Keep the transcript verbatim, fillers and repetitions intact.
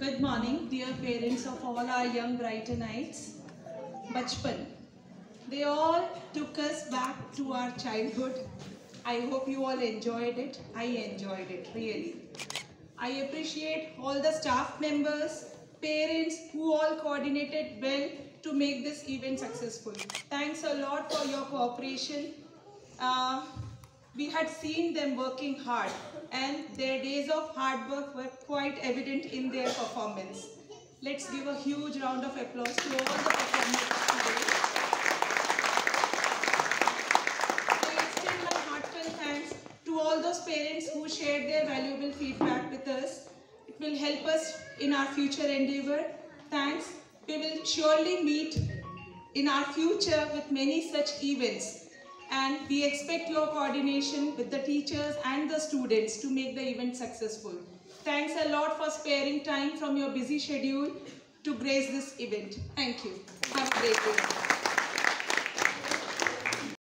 Good morning, dear parents of all our young Brightonites. Bachpan. They all took us back to our childhood. I hope you all enjoyed it. I enjoyed it, really. I appreciate all the staff members, parents who all coordinated well to make this event successful. Thanks a lot for your cooperation. Uh, we had seen them working hard, and their days of hard work were quite evident in their performance. Let's give a huge round of applause to all the performers today. I extend my heartfelt thanks to all those parents who shared their valuable feedback with us. It will help us in our future endeavor. Thanks. We will surely meet in our future with many such events. And we expect your coordination with the teachers and the students to make the event successful. Thanks a lot for sparing time from your busy schedule to grace this event. Thank you. Have a great day.